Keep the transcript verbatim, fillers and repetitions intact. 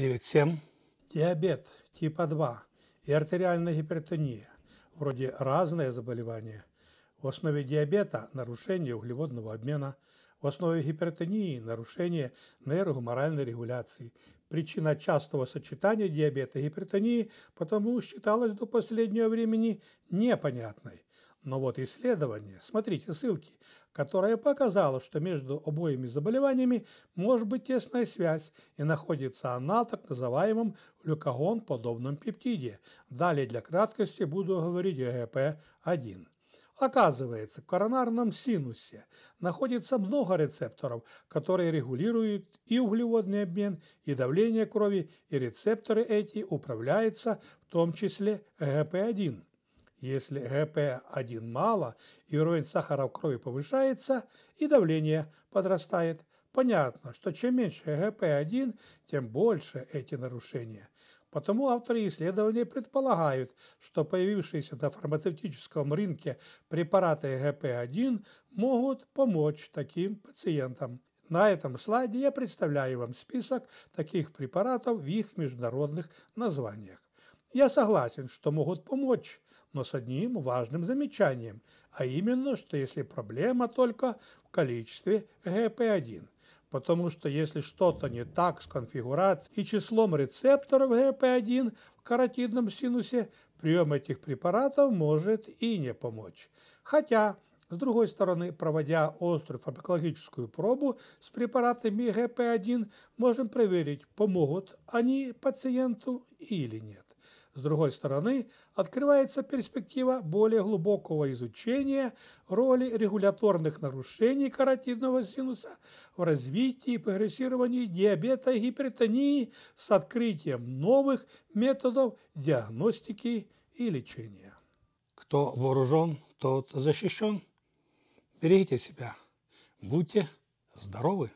Привет всем! Диабет типа два и артериальная гипертония – вроде разные заболевания. В основе диабета – нарушение углеводного обмена, в основе гипертонии – нарушение нейрогуморальной регуляции. Причина частого сочетания диабета и гипертонии потому считалась до последнего времени непонятной. Но вот исследование, смотрите ссылки, которое показало, что между обоими заболеваниями может быть тесная связь, и находится она в так называемом глюкагонподобном пептиде. Далее для краткости буду говорить о гэ пэ один. Оказывается, в коронарном синусе находится много рецепторов, которые регулируют и углеводный обмен, и давление крови, и рецепторы эти управляются в том числе гэ пэ один. Если гэ пэ один мало и уровень сахара в крови повышается, и давление подрастает. Понятно, что чем меньше гэ пэ один, тем больше эти нарушения. Потому авторы исследования предполагают, что появившиеся на фармацевтическом рынке препараты гэ пэ один могут помочь таким пациентам. На этом слайде я представляю вам список таких препаратов в их международных названиях. Я согласен, что могут помочь, но с одним важным замечанием, а именно, что если проблема только в количестве гэ пэ один. Потому что если что-то не так с конфигурацией и числом рецепторов гэ пэ один в каротидном синусе, прием этих препаратов может и не помочь. Хотя, с другой стороны, проводя острую фармакологическую пробу с препаратами гэ пэ один, можем проверить, помогут они пациенту или нет. С другой стороны, открывается перспектива более глубокого изучения роли регуляторных нарушений каротидного синуса в развитии и прогрессировании диабета и гипертонии с открытием новых методов диагностики и лечения. Кто вооружен, тот защищен. Берегите себя. Будьте здоровы.